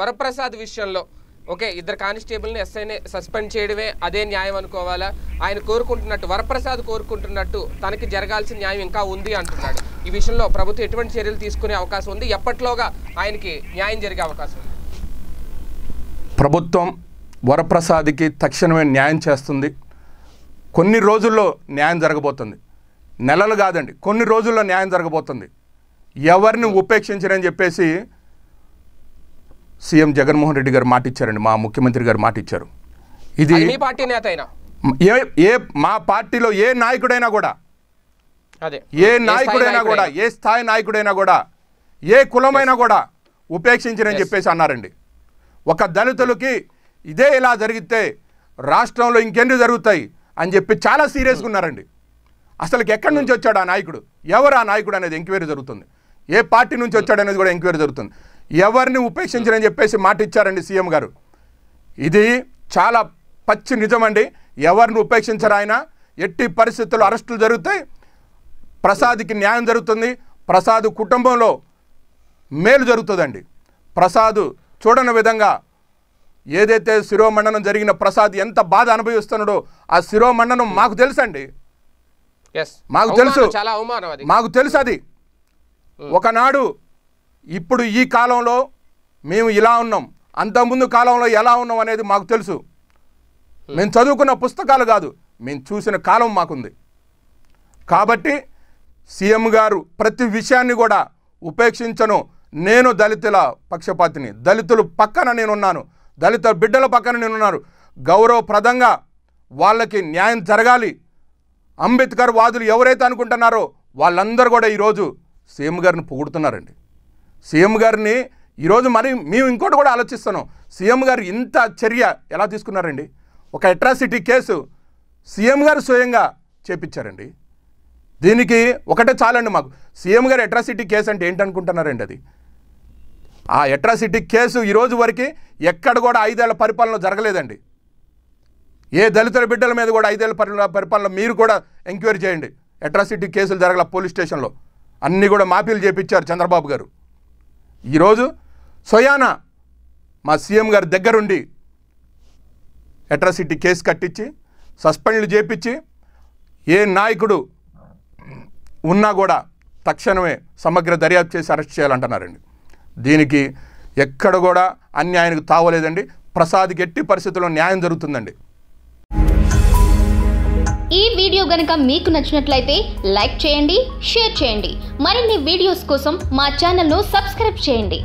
వరప్రసాద్ విషయంలో ఓకే ఇద్దరు కానిస్టేబుల్ ని ఎస్ఐని సస్పెండ్ చేయడమే అదే న్యాయం అనుకోవాలా? ఆయన కోరుకుంటున్నట్టు వరప్రసాద్ కోరుకుంటున్నట్టు తనకి జరగాల్సిన న్యాయం ఇంకా ఉంది అంటున్నాడు. ఈ విషయంలో ప్రభుత్వం ఎటువంటి చర్యలు తీసుకునే అవకాశం ఉంది? ఎప్పటిలోగా ఆయనకి న్యాయం జరిగే అవకాశం ఉంది? ప్రభుత్వం వరప్రసాద్కి తక్షణమే న్యాయం చేస్తుంది. కొన్ని రోజుల్లో న్యాయం జరగబోతుంది. నెలలు కాదండి, కొన్ని రోజుల్లో న్యాయం జరగబోతుంది. ఎవరిని ఉపేక్షించరని చెప్పేసి సీఎం జగన్మోహన్ రెడ్డి గారు మాటిచ్చారండి, మా ముఖ్యమంత్రి గారు మాటిచ్చారు. ఇది మీ పార్టీ నేత అయినా ఏ మా పార్టీలో ఏ నాయకుడైనా కూడా అదే ఏ స్థాయి నాయకుడైనా కూడా ఏ కులమైనా కూడా ఉపేక్షించరని చెప్పేసి అన్నారండి. ఒక దళితులకి ఇదే ఇలా జరిగితే రాష్ట్రంలో ఇంకెన్ని జరుగుతాయి అని చెప్పి చాలా సీరియస్గా ఉన్నారండి. అసలు ఎక్కడి నుంచి వచ్చాడు ఆ నాయకుడు, ఎవరు ఆ నాయకుడు అనేది ఎంక్వైరీ జరుగుతుంది. ఏ పార్టీ నుంచి వచ్చాడు అనేది కూడా ఎంక్వైరీ జరుగుతుంది. ఎవరిని ఉపేక్షించరని చెప్పేసి మాట ఇచ్చారండి సీఎం గారు. ఇది చాలా పచ్చి నిజమండి. ఎవరిని ఉపేక్షించరు ఆయన. ఎట్టి పరిస్థితుల్లో అరెస్టులు జరుగుతాయి, ప్రసాద్కి న్యాయం జరుగుతుంది, ప్రసాద్ కుటుంబంలో మేలు జరుగుతుందండి. ప్రసాద్ చూడని విధంగా ఏదైతే శిరోమండనం జరిగిన ప్రసాద్ ఎంత బాధ అనుభవిస్తున్నాడో ఆ శిరోమండనం మాకు తెలుసండి, మాకు తెలుసు, మాకు తెలుసు. అది ఒకనాడు, ఇప్పుడు ఈ కాలంలో మేము ఇలా ఉన్నాం, అంతకుముందు కాలంలో ఎలా ఉన్నాం అనేది మాకు తెలుసు. మేము చదువుకున్న పుస్తకాలు కాదు, మేము చూసిన కాలం మాకుంది. కాబట్టి సీఎం గారు ప్రతి విషయాన్ని కూడా ఉపేక్షించను. నేను దళితుల పక్షపాతిని, దళితుల పక్కన నేనున్నాను, దళిత బిడ్డల పక్కన నేనున్నాను. గౌరవప్రదంగా వాళ్ళకి న్యాయం జరగాలి. అంబేద్కర్ వాదులు ఎవరైతే అనుకుంటున్నారో వాళ్ళందరూ కూడా ఈరోజు సీఎం గారిని పొగుడుతున్నారండి. సీఎం గారిని ఈరోజు మరి మేము ఇంకోటి కూడా ఆలోచిస్తున్నాం, సీఎం గారు ఇంత చర్య ఎలా తీసుకున్నారండి? ఒక అట్రాసిటీ కేసు సీఎం గారు స్వయంగా చేపించారండి. దీనికి ఒకటే చాలండి మాకు. సీఎం గారు అట్రాసిటీ కేసు అంటే ఏంటనుకుంటున్నారండి? అది ఆ అట్రాసిటీ కేసు ఈరోజు వరకు ఎక్కడ కూడా 5 ఏళ్ల పరిపాలన జరగలేదండి. ఏ దళితుల బిడ్డల మీద కూడా 5 ఏళ్ల పరిపాలన మీరు కూడా ఎంక్వైరీ చేయండి. అట్రాసిటీ కేసులు జరగల పోలీస్ స్టేషన్లో అన్నీ కూడా మాఫీలు చేపించారు చంద్రబాబు గారు. ఈరోజు సోయాన మా సీఎం గారి దగ్గరుండి అట్రాసిటీ కేసు కట్టించి సస్పెండ్లు చేపించి ఏ నాయకుడు ఉన్నా కూడా తక్షణమే సమగ్ర దర్యాప్తు చేసి అరెస్ట్ చేయాలంటున్నారండి. దీనికి ఎక్కడ కూడా అన్యాయానికి తావలేదండి. ప్రసాద్ గట్టి పరిస్థితుల్లో న్యాయం జరుగుతుందండి. ఈ వీడియో గనుక మీకు నచ్చినట్లయితే లైక్ చేయండి, షేర్ చేయండి. మరిన్ని వీడియోస్ కోసం మా ఛానల్ను సబ్స్క్రైబ్ చేయండి.